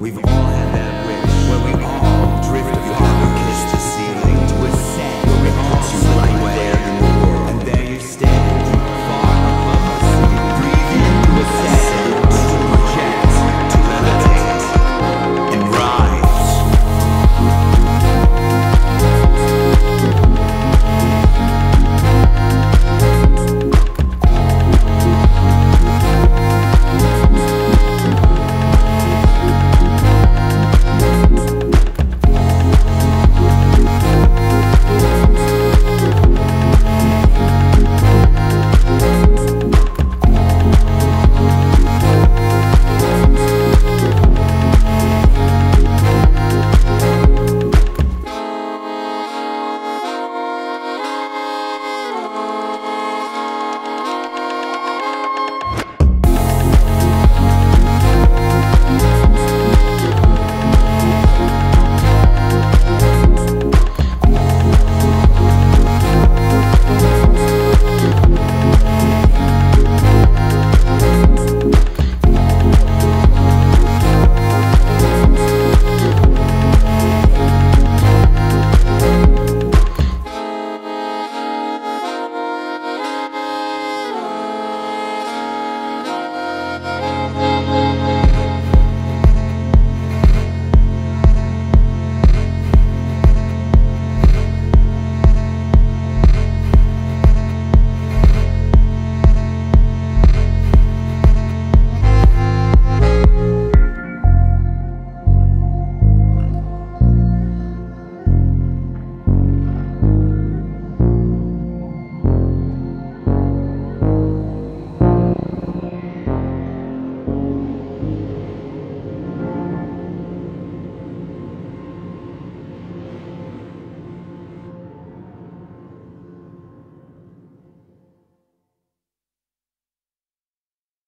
We've all